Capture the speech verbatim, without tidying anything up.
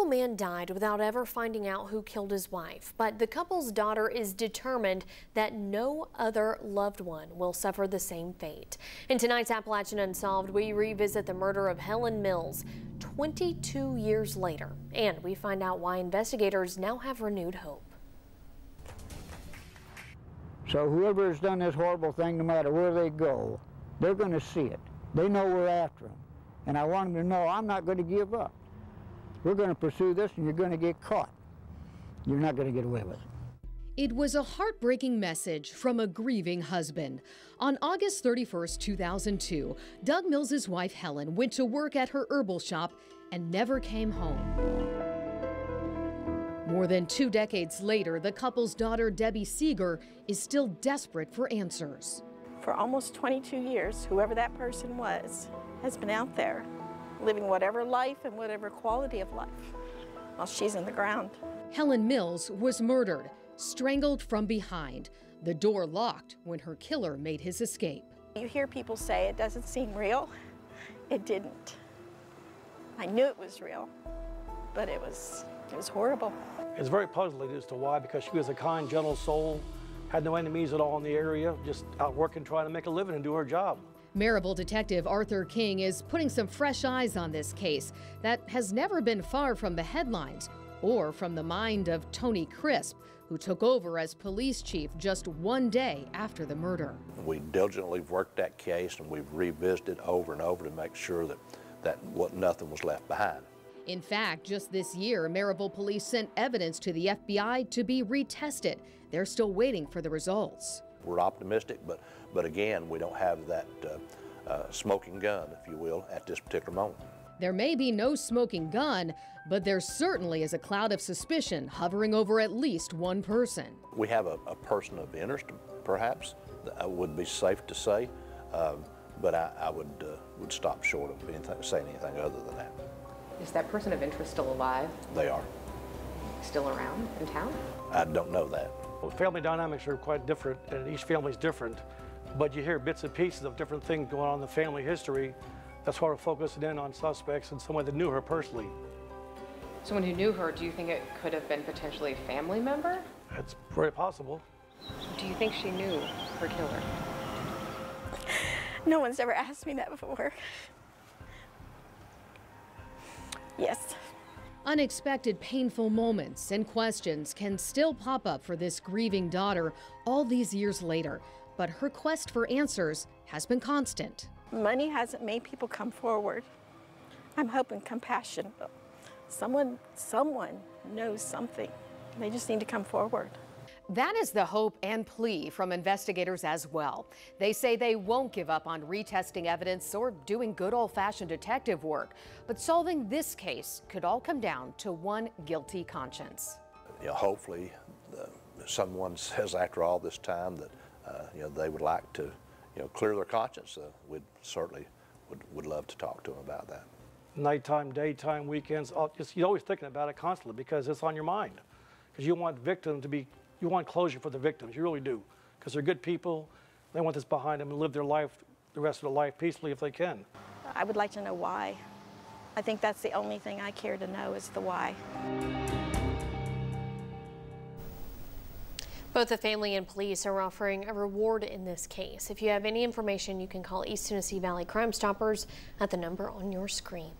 A man died without ever finding out who killed his wife, but the couple's daughter is determined that no other loved one will suffer the same fate. In tonight's Appalachian Unsolved, we revisit the murder of Helen Mills twenty-two years later, and we find out why investigators now have renewed hope. So whoever has done this horrible thing, no matter where they go, they're going to see it. They know we're after them, and I want them to know I'm not going to give up. We're going to pursue this, and you're going to get caught. You're not going to get away with it. It was a heartbreaking message from a grieving husband. On August thirty-first, two thousand two, Doug Mills's wife, Helen, went to work at her herbal shop and never came home. More than two decades later, the couple's daughter, Debbie Seeger, is still desperate for answers. For almost twenty-two years, whoever that person was has been out there, living whatever life and whatever quality of life while she's in the ground. Helen Mills was murdered, strangled from behind. The door locked when her killer made his escape. You hear people say it doesn't seem real. It didn't. I knew it was real, but it was, it was horrible. It's very puzzling as to why, because she was a kind, gentle soul, had no enemies at all in the area, just out working, trying to make a living and do her job. Maryville Detective Arthur King is putting some fresh eyes on this case that has never been far from the headlines or from the mind of Tony Crisp, who took over as police chief just one day after the murder. We diligently worked that case, and we've revisited over and over to make sure that, that what, nothing was left behind. In fact, just this year, Maryville police sent evidence to the F B I to be retested. They're still waiting for the results. We're optimistic, but, but again, we don't have that uh, uh, smoking gun, if you will, at this particular moment. There may be no smoking gun, but there certainly is a cloud of suspicion hovering over at least one person. We have a, a person of interest, perhaps, that would be safe to say, uh, but I, I would, uh, would stop short of anything, saying anything other than that. Is that person of interest still alive? They are. Still around in town? I don't know that. Well, family dynamics are quite different, and each family's different, but you hear bits and pieces of different things going on in the family history. That's why we're focusing in on suspects and someone that knew her personally. Someone who knew her, do you think it could have been potentially a family member? That's very possible. Do you think she knew her killer? No one's ever asked me that before. Yes. Unexpected painful moments and questions can still pop up for this grieving daughter all these years later, but her quest for answers has been constant. Money hasn't made people come forward. I'm hoping compassion. Someone, someone knows something. They just need to come forward. That is the hope and plea from investigators as well. They say they won't give up on retesting evidence or doing good old-fashioned detective work, but solving this case could all come down to one guilty conscience. You know, hopefully uh, someone says after all this time that uh, you know, they would like to you know, clear their conscience. Uh, we'd certainly would, would love to talk to them about that. Nighttime, daytime, weekends, it's, you're always thinking about it constantly because it's on your mind, because you want victims to be You want closure for the victims, you really do, because they're good people. They want this behind them and live their life, the rest of their life, peacefully if they can. I would like to know why. I think that's the only thing I care to know is the why. Both the family and police are offering a reward in this case. If you have any information, you can call East Tennessee Valley Crime Stoppers at the number on your screen.